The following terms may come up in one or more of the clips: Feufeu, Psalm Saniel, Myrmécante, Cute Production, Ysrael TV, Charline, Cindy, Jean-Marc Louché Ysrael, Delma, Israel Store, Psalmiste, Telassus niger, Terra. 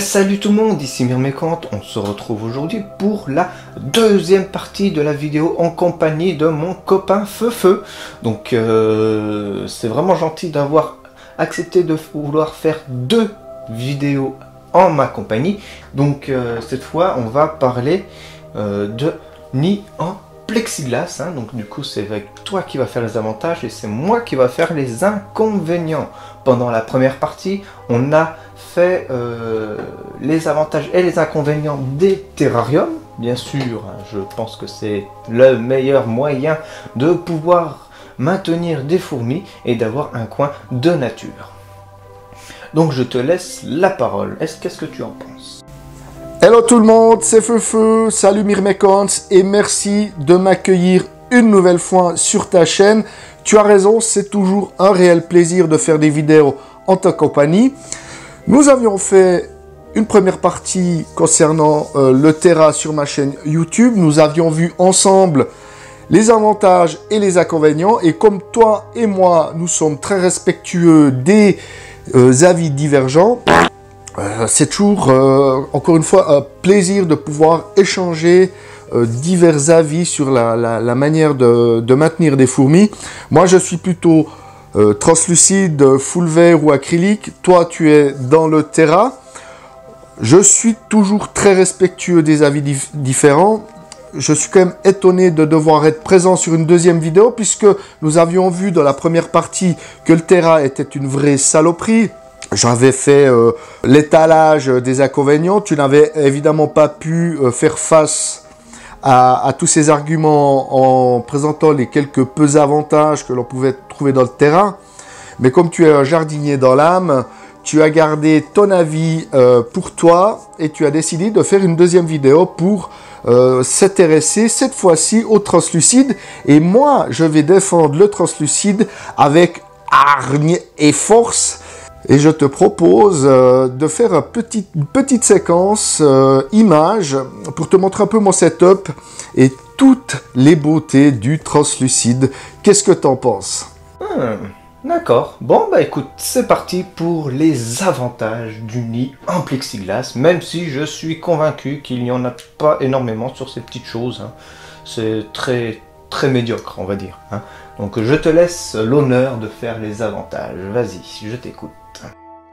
Salut tout le monde, ici Myrmécante, on se retrouve aujourd'hui pour la deuxième partie de la vidéo en compagnie de mon copain Feufeu. Donc c'est vraiment gentil d'avoir accepté de vouloir faire deux vidéos en ma compagnie. Donc cette fois on va parler de nid en plexiglas, hein. Donc du coup c'est toi qui vas faire les avantages et c'est moi qui va faire les inconvénients. Pendant la première partie on a fait les avantages et les inconvénients des terrariums, bien sûr, hein. Je pense que c'est le meilleur moyen de pouvoir maintenir des fourmis et d'avoir un coin de nature. Donc je te laisse la parole, qu'est-ce que tu en penses? Hello tout le monde, c'est Feufeu, salut Myrmécante et merci de m'accueillir une nouvelle fois sur ta chaîne. Tu as raison, c'est toujours un réel plaisir de faire des vidéos en ta compagnie. Nous avions fait une première partie concernant le terra sur ma chaîne YouTube. Nous avions vu ensemble les avantages et les inconvénients. Et comme toi et moi, nous sommes très respectueux des avis divergents, c'est toujours, encore une fois, un plaisir de pouvoir échanger divers avis sur la manière de maintenir des fourmis. Moi, je suis plutôt translucide, full vert ou acrylique. Toi, tu es dans le terra. Je suis toujours très respectueux des avis différents. Je suis quand même étonné de devoir être présent sur une deuxième vidéo puisque nous avions vu dans la première partie que le terra était une vraie saloperie. J'avais fait l'étalage des inconvénients. Tu n'avais évidemment pas pu faire face à tous ces arguments en présentant les quelques peu avantages que l'on pouvait trouver dans le terrain. Mais comme tu es un jardinier dans l'âme, tu as gardé ton avis pour toi et tu as décidé de faire une deuxième vidéo pour s'intéresser cette fois-ci au translucide. Et moi, je vais défendre le translucide avec hargne et force. Et je te propose de faire une petite séquence image pour te montrer un peu mon setup et toutes les beautés du translucide. Qu'est-ce que t'en penses? D'accord. Bon, bah écoute, c'est parti pour les avantages du nid en plexiglas, même si je suis convaincu qu'il n'y en a pas énormément sur ces petites choses, hein. C'est très, très médiocre, on va dire, hein. Donc je te laisse l'honneur de faire les avantages. Vas-y, je t'écoute.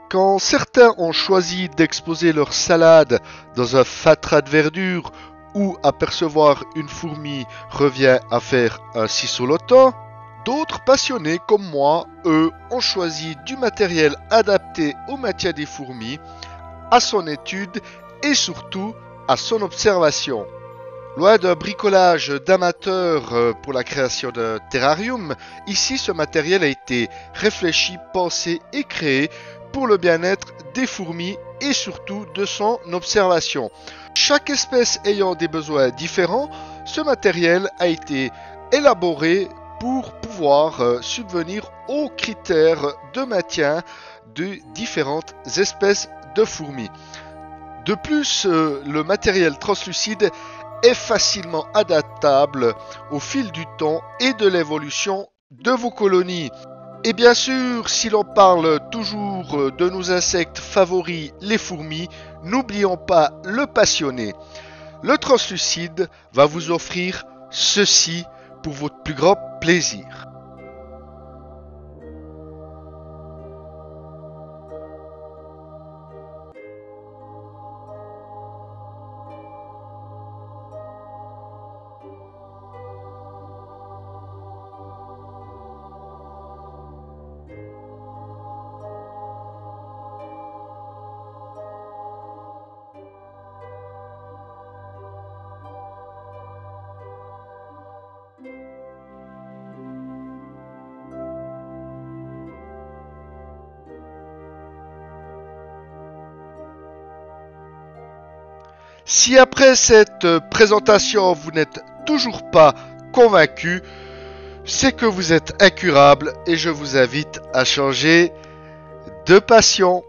Quand certains ont choisi d'exposer leur salade dans un fatras de verdure où apercevoir une fourmi revient à faire un sissolotant, d'autres passionnés comme moi, eux, ont choisi du matériel adapté au maintien des fourmis, à son étude et surtout à son observation. Loin d'un bricolage d'amateur pour la création d'un terrarium, ici ce matériel a été réfléchi, pensé et créé pour le bien-être des fourmis et surtout de son observation. Chaque espèce ayant des besoins différents, ce matériel a été élaboré pour pouvoir subvenir aux critères de maintien de différentes espèces de fourmis. De plus, le matériel translucide est facilement adaptable au fil du temps et de l'évolution de vos colonies. Et bien sûr, si l'on parle toujours de nos insectes favoris, les fourmis, n'oublions pas le passionné. Le translucide va vous offrir ceci pour votre plus grand plaisir. Si après cette présentation, vous n'êtes toujours pas convaincu, c'est que vous êtes incurable et je vous invite à changer de passion.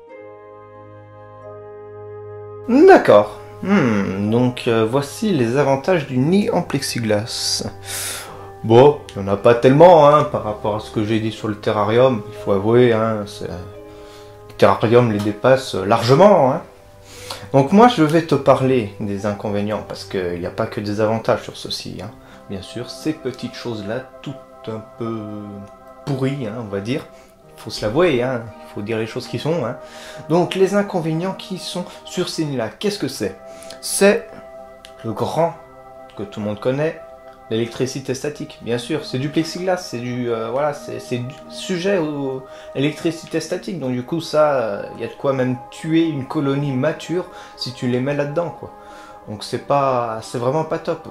D'accord. Donc voici les avantages du nid en plexiglas. Bon, il n'y en a pas tellement, hein, par rapport à ce que j'ai dit sur le terrarium. Il faut avouer, hein, le terrarium les dépasse largement, hein. Donc moi je vais te parler des inconvénients, parce qu'il n'y a pas que des avantages sur ceci, hein. Bien sûr, ces petites choses-là, toutes un peu pourries, hein, on va dire. Il faut se l'avouer, hein, il faut dire les choses qui sont. Hein. Donc les inconvénients qui sont sur ces nids-là, qu'est-ce que c'est? C'est le grand que tout le monde connaît, l'électricité statique. Bien sûr, c'est du plexiglas, c'est du voilà, c'est du sujet à l'électricité statique. Donc du coup, ça, il y a de quoi même tuer une colonie mature si tu les mets là-dedans, quoi. Donc c'est vraiment pas top.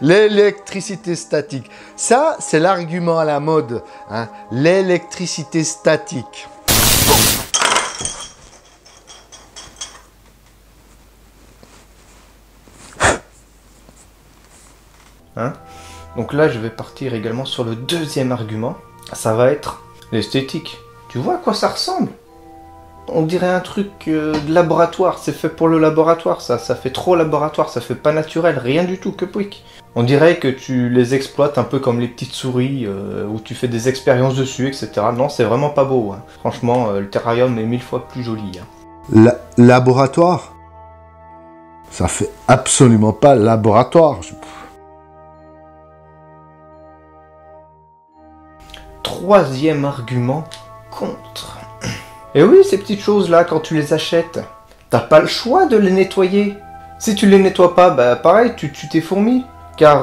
L'électricité statique. Ça, c'est l'argument à la mode. Hein. L'électricité statique. Hein. Donc là, je vais partir également sur le deuxième argument. Ça va être l'esthétique. Tu vois à quoi ça ressemble? On dirait un truc de laboratoire, c'est fait pour le laboratoire, ça fait trop laboratoire, ça fait pas naturel, rien du tout, que pouic. On dirait que tu les exploites un peu comme les petites souris, où tu fais des expériences dessus, etc. Non, c'est vraiment pas beau, hein. Franchement, le terrarium est 1000 fois plus joli. Hein. Laboratoire? Ça fait absolument pas laboratoire. Troisième argument contre. Et oui, ces petites choses-là, quand tu les achètes, t'as pas le choix de les nettoyer. Si tu les nettoies pas, bah pareil, tu t'es fourmi. Car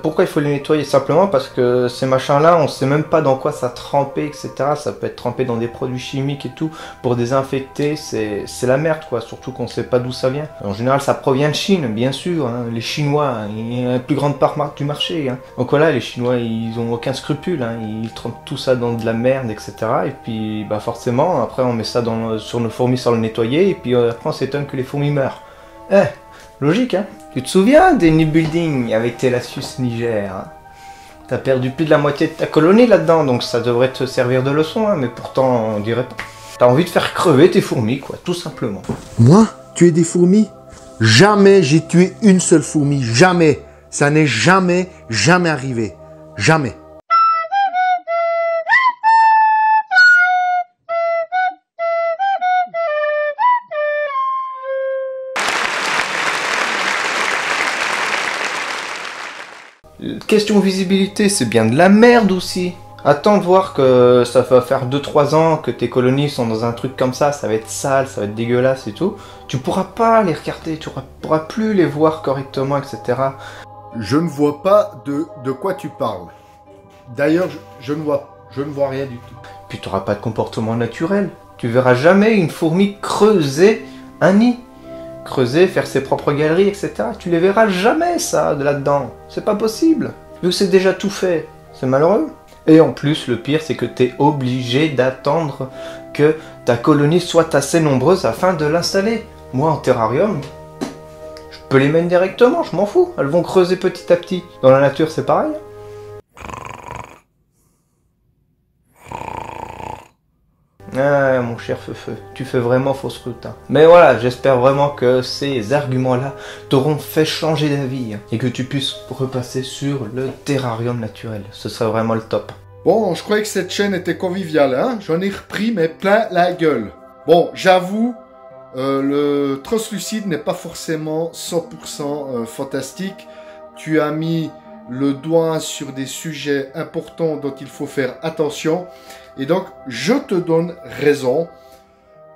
pourquoi il faut les nettoyer? Simplement parce que ces machins-là, on sait même pas dans quoi ça trempait, etc. Ça peut être trempé dans des produits chimiques et tout. Pour désinfecter, c'est la merde, quoi. Surtout qu'on sait pas d'où ça vient. En général, ça provient de Chine, bien sûr. Hein. Les Chinois, ils ont la plus grande part du marché. Hein. Donc voilà, les Chinois, ils ont aucun scrupule. Hein. Ils trempent tout ça dans de la merde, etc. Et puis, bah forcément, après, on met ça sur nos fourmis sans le nettoyer. Et puis, après, on s'étonne que les fourmis meurent. Eh, logique, hein. Tu te souviens des new buildings avec Telassus niger, hein? T'as perdu plus de la moitié de ta colonie là-dedans, donc ça devrait te servir de leçon, hein, mais pourtant, on dirait pas. T'as envie de faire crever tes fourmis, quoi, tout simplement. Moi? Tuer des fourmis? Jamais j'ai tué une seule fourmi, jamais. Ça n'est jamais arrivé. Jamais. Question visibilité, c'est bien de la merde aussi. Attends de voir que ça va faire 2-3 ans que tes colonies sont dans un truc comme ça va être sale, ça va être dégueulasse et tout. Tu pourras pas les regarder, tu pourras plus les voir correctement, etc. Je ne vois pas de quoi tu parles. D'ailleurs, je ne vois rien du tout. Puis tu n'auras pas de comportement naturel. Tu verras jamais une fourmi creuser un nid. Creuser, faire ses propres galeries, etc. Tu les verras jamais, ça, de là-dedans. C'est pas possible. Vu que c'est déjà tout fait, c'est malheureux. Et en plus, le pire, c'est que t'es obligé d'attendre que ta colonie soit assez nombreuse afin de l'installer. Moi, en terrarium, je peux les mettre directement, je m'en fous. Elles vont creuser petit à petit. Dans la nature, c'est pareil. Ah, mon cher Feufeu, tu fais vraiment fausse route. Hein. Mais voilà, j'espère vraiment que ces arguments-là t'auront fait changer d'avis, hein, et que tu puisses repasser sur le terrarium naturel. Ce serait vraiment le top. Bon, je croyais que cette chaîne était conviviale, hein. J'en ai repris, mais plein la gueule. Bon, j'avoue, le translucide n'est pas forcément 100% fantastique. Tu as mis le doigt sur des sujets importants dont il faut faire attention. Et donc, je te donne raison.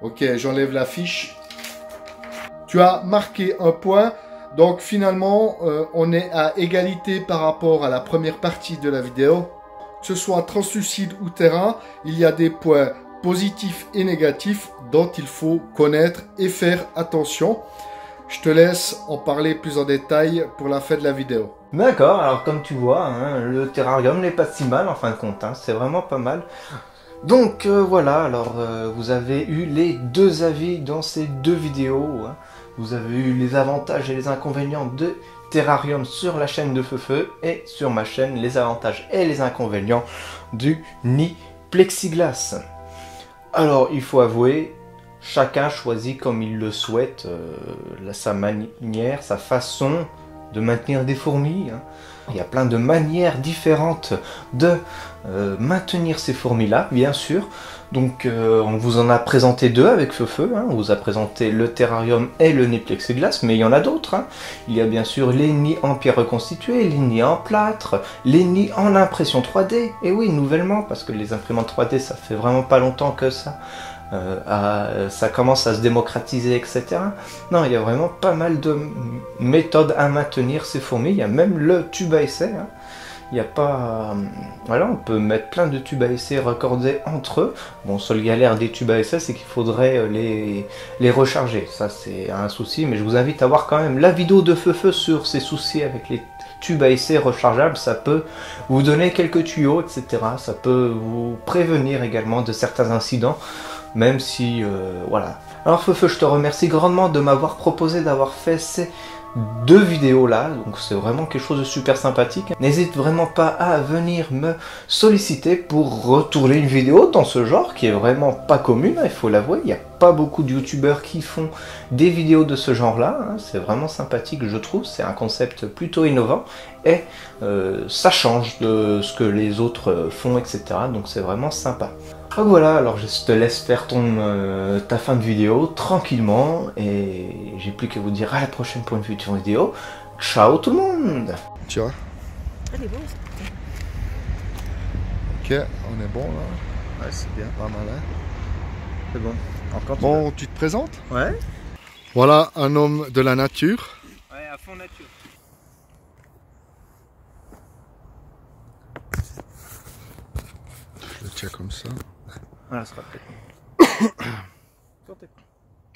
Ok, j'enlève la fiche. Tu as marqué un point. Donc, finalement, on est à égalité par rapport à la première partie de la vidéo. Que ce soit translucide ou terrain, il y a des points positifs et négatifs dont il faut connaître et faire attention. Je te laisse en parler plus en détail pour la fin de la vidéo. D'accord, alors comme tu vois, hein, le terrarium n'est pas si mal en fin de compte, hein, c'est vraiment pas mal. Donc voilà, alors vous avez eu les deux avis dans ces deux vidéos. Hein. Vous avez eu les avantages et les inconvénients de terrarium sur la chaîne de Feufeu et sur ma chaîne les avantages et les inconvénients du nid plexiglas. Alors il faut avouer, chacun choisit comme il le souhaite, sa manière, sa façon de maintenir des fourmis. Hein. Il y a plein de manières différentes de maintenir ces fourmis-là, bien sûr. Donc on vous en a présenté deux avec Feufeu, hein. On vous a présenté le terrarium et le nid plexiglas, mais il y en a d'autres, hein. Il y a bien sûr les nids en pierre reconstituée, les nids en plâtre, les nids en impression 3D, et oui, nouvellement, parce que les imprimantes 3D, ça fait vraiment pas longtemps que ça, ça commence à se démocratiser, etc. Non, il y a vraiment pas mal de méthodes à maintenir ces fourmis, il y a même le tube à essai, hein. Il n'y a pas... Voilà, on peut mettre plein de tubes à essai raccordés entre eux. Bon, seule galère des tubes à essai, c'est qu'il faudrait les recharger. Ça, c'est un souci, mais je vous invite à voir quand même la vidéo de Feufeu sur ces soucis avec les tubes à essai rechargeables. Ça peut vous donner quelques tuyaux, etc. Ça peut vous prévenir également de certains incidents, même si... voilà. Alors, Feufeu, je te remercie grandement de m'avoir proposé d'avoir fait ces... deux vidéos là, donc c'est vraiment quelque chose de super sympathique. N'hésite vraiment pas à venir me solliciter pour retourner une vidéo dans ce genre qui est vraiment pas commune, il faut l'avouer. Il n'y a pas beaucoup de youtubeurs qui font des vidéos de ce genre là, hein. C'est vraiment sympathique, je trouve, c'est un concept plutôt innovant et ça change de ce que les autres font, etc. Donc c'est vraiment sympa. Donc voilà, alors je te laisse faire ta fin de vidéo tranquillement et j'ai plus qu'à vous dire à la prochaine pour une future vidéo. Ciao tout le monde. Tu vois? Elle est bonne cette. Ok, on est bon là. Ouais, c'est bien, pas mal. Hein. C'est bon. Encore bon, tu te présentes? Ouais. Voilà un homme de la nature. Ouais, à fond nature. Je le tiens comme ça. Voilà, ce sera peut-être.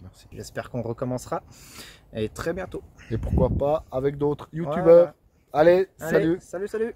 Merci. J'espère qu'on recommencera. Et très bientôt. Et pourquoi pas avec d'autres youtubeurs. Voilà. Allez, salut. Salut.